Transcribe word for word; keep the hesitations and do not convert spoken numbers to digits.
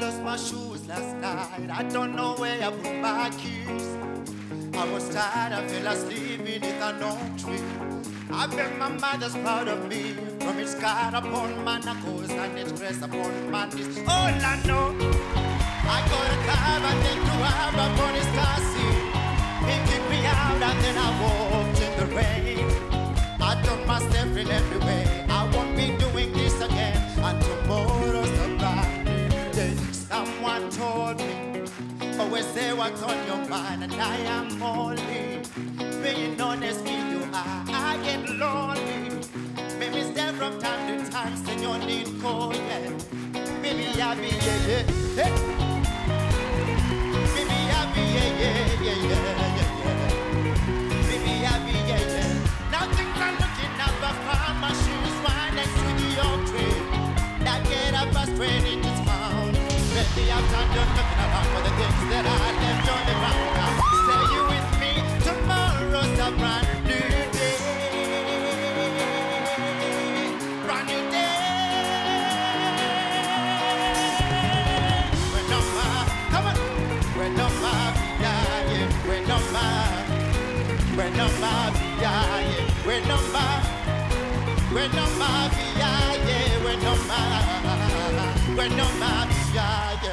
lost my shoes last night. I don't know where I put my keys. I was tired, I fell asleep beneath an oak tree. I bet my mother's proud of me, from its scar upon my knuckles and its crest upon my knees. All I know, I got a cab and then to have upon his car seat. He kicked me out and then I walked in the rain. I turned my step in every way. I won't be doing this again, and tomorrow's a bad day. Someone told me, always say what's on your mind, and I am only being honest with you. I, I get lonely, maybe step from time to time, Señor Nico, yeah. Maybe I be, yeah, yeah, yeah. Maybe I be, yeah, yeah, yeah, yeah, yeah. Maybe I be, yeah, yeah. Now things are looking up, I found my shoes right next to the oak tree. That get up as when it is found. Maybe I'm done looking around for the things that I left on the ground. Stay you with me, tomorrow's a brand new. We're not my V I A, we're not my, we're not my V I A, we're not my, we're not my V I A.